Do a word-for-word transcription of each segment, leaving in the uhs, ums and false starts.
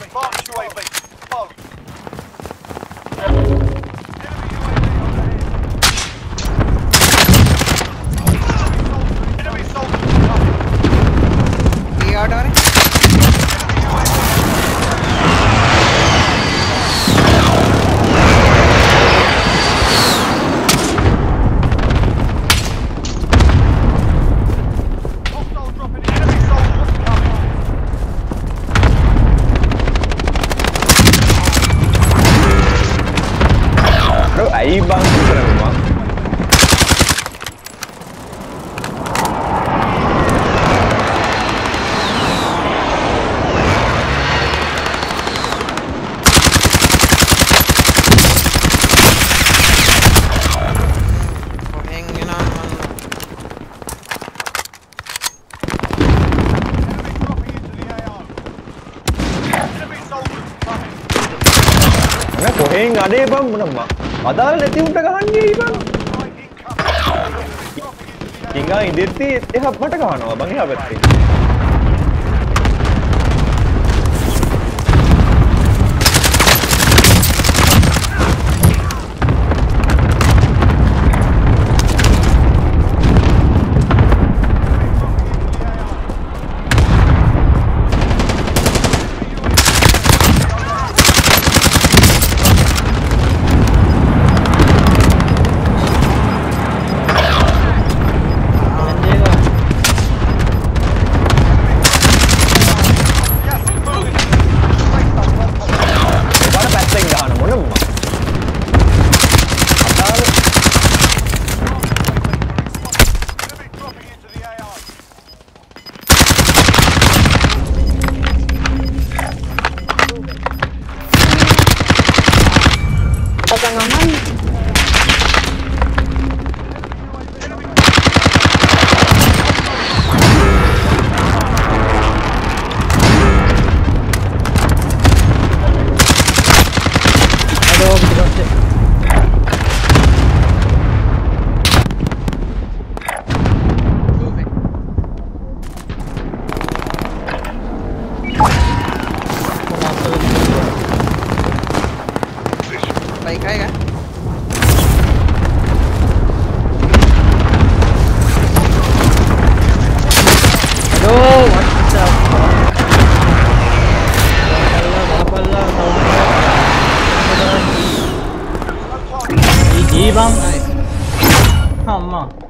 U A V. Mark U A V. Mark. Enemy U A V overhead. Enemy soldier. We are done. Ahí van contra mi mamá. Cohen ada bang mana Adal nanti unta gahannya bang. Kinga indirti eha mata gahanawa bang eha patte.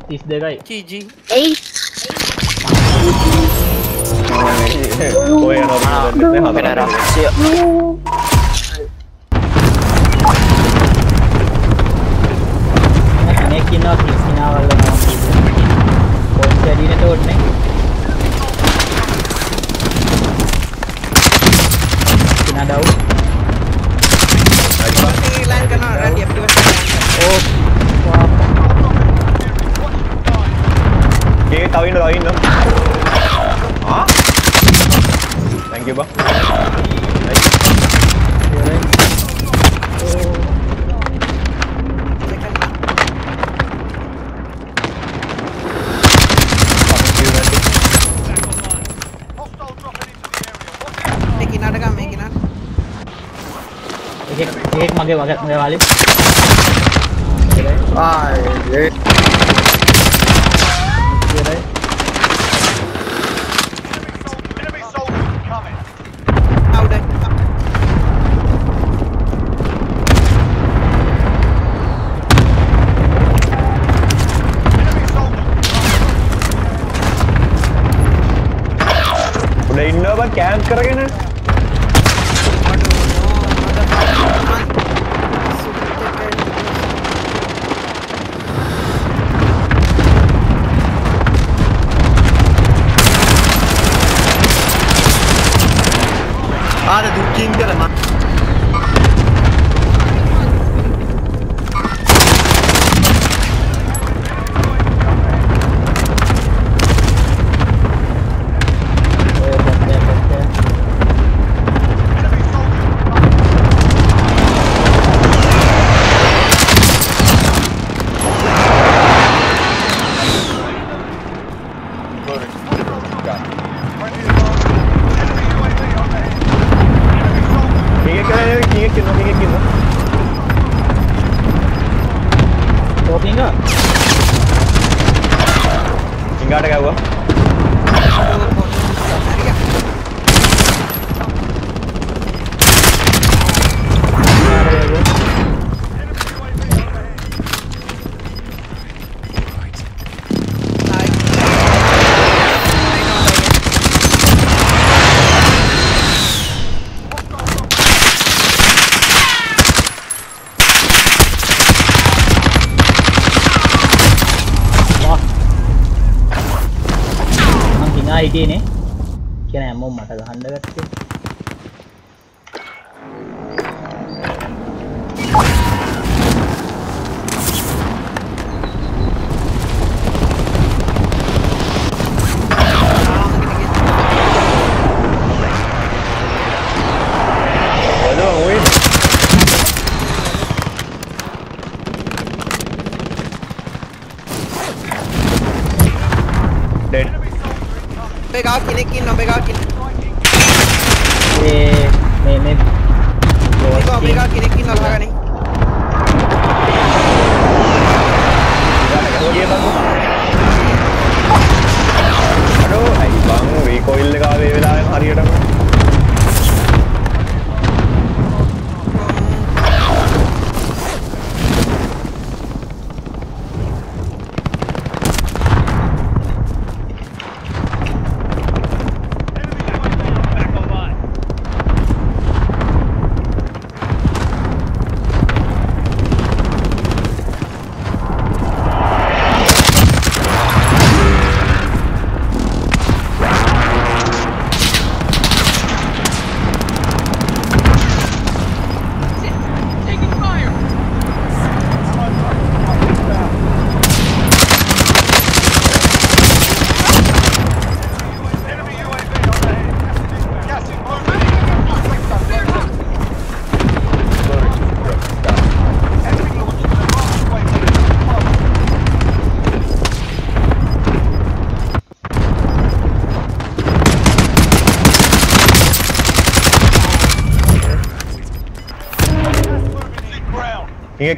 This the guy. G G. Hey. Oh. Okay, tao in rồi, in rồi. Đó. Thank you, bác. Đấy. Đấy. Camp karagena ada duking kala ma Hey, क्या टका हुआ? Can I move my hand? Big out, kill, kill, no, big out, kill. Yeah, man, man. Big out, big out, kill, kill, no, laga nahi. ये बंगो. अरे भाई बंगो भी कोई लगा भी लाये मारी डम.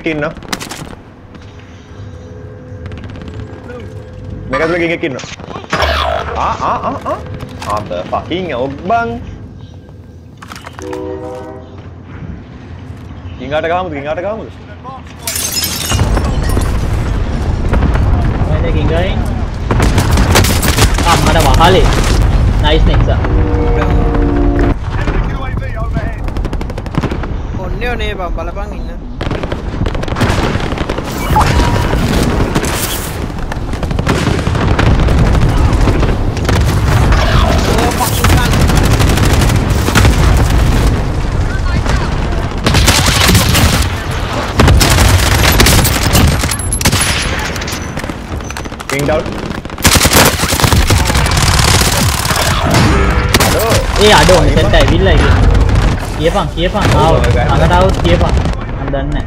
King, no? Mega lagi king, no? Ah ah ah ah. Ada fucking obang. King ada kamu, king ada kamu. Mana king guy? Ah, ada bahale. Nice nice sir. Konyo ne bang, balapang inna. King down. Hey, I don't understand. I will like it. Keep on, keep on. Out, out, out, keep on. I'm done now.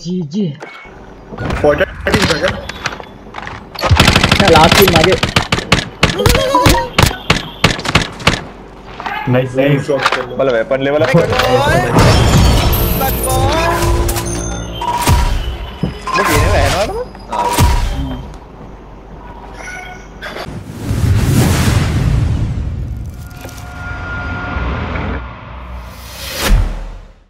G G. What did I do? Last team, I get. Nice, nice. Well, weapon level up. But, boy. Look, you know,